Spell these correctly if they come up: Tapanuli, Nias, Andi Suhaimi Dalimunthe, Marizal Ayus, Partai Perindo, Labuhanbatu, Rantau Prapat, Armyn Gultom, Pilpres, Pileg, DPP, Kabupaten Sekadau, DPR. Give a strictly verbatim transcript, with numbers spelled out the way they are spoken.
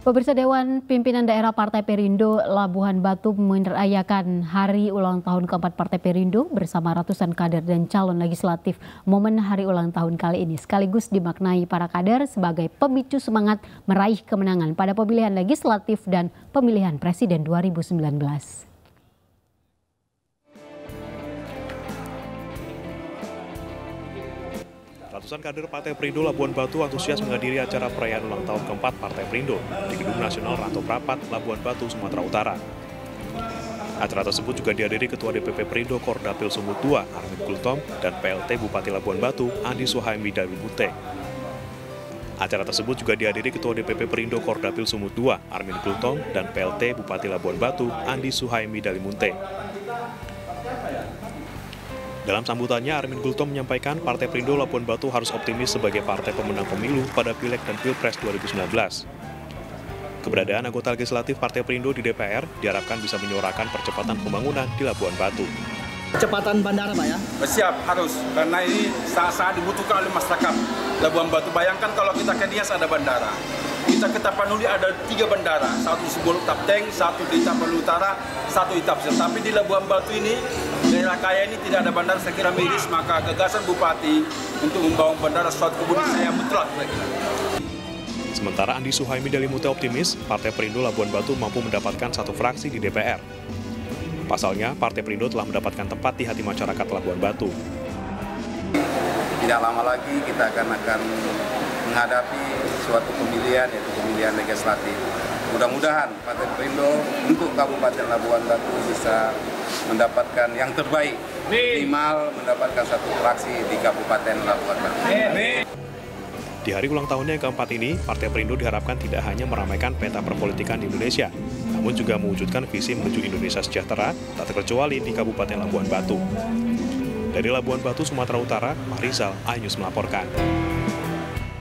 Pemirsa, Dewan Pimpinan Daerah Partai Perindo Labuhan Batu merayakan hari ulang tahun keempat Partai Perindo bersama ratusan kader dan calon legislatif. Momen hari ulang tahun kali ini sekaligus dimaknai para kader sebagai pemicu semangat meraih kemenangan pada pemilihan legislatif dan pemilihan presiden dua ribu sembilan belas. Ratusan kader Partai Perindo Labuhan Batu antusias menghadiri acara perayaan ulang tahun keempat Partai Perindo di Gedung Nasional Rantau Prapat, Labuhan Batu, Sumatera Utara. Acara tersebut juga dihadiri Ketua D P P Perindo Kordapil Sumut dua, Armyn Gultom, dan P L T Bupati Labuhan Batu, Andi Suhaimi Dalimunthe. Acara tersebut juga dihadiri Ketua D P P Perindo Kordapil Sumut dua, Armyn Gultom, dan P L T Bupati Labuhan Batu, Andi Suhaimi Dalimunthe. Dalam sambutannya, Armyn Gultom menyampaikan Partai Perindo Labuhan Batu harus optimis sebagai partai pemenang pemilu pada Pileg dan Pilpres dua ribu sembilan belas. Keberadaan anggota legislatif Partai Perindo di D P R diharapkan bisa menyuarakan percepatan pembangunan di Labuhan Batu. Percepatan bandara, Pak, ya? Siap, harus. Karena ini saat-saat dibutuhkan oleh masyarakat Labuhan Batu. Bayangkan kalau kita ke Nias ada bandara. Kita ke Tapanuli ada tiga bandara. Satu Sebul Tapteng, satu di Tapanuli Utara, satu di Tapsel. Tapi di Labuhan Batu ini, daerah kaya ini tidak ada bandara, saya kira miris, maka gagasan Bupati untuk membangun bandara suatu kebun saya mutlak. Sementara Andi Suhaimi Dalimunthe optimis, Partai Perindo Labuhan Batu mampu mendapatkan satu fraksi di D P R. Pasalnya, Partai Perindo telah mendapatkan tempat di hati masyarakat Labuhan Batu. Tidak lama lagi kita akan akan menghadapi suatu pemilihan, yaitu pemilihan legislatif. Mudah-mudahan Partai Perindo untuk Kabupaten Labuhan Batu bisa mendapatkan yang terbaik, minimal mendapatkan satu fraksi di Kabupaten Labuhan Batu. Di hari ulang tahunnya yang keempat ini, Partai Perindo diharapkan tidak hanya meramaikan peta perpolitikan di Indonesia, namun juga mewujudkan visi menuju Indonesia sejahtera, tak terkecuali di Kabupaten Labuhan Batu. Dari Labuhan Batu, Sumatera Utara, Marizal Ayus melaporkan.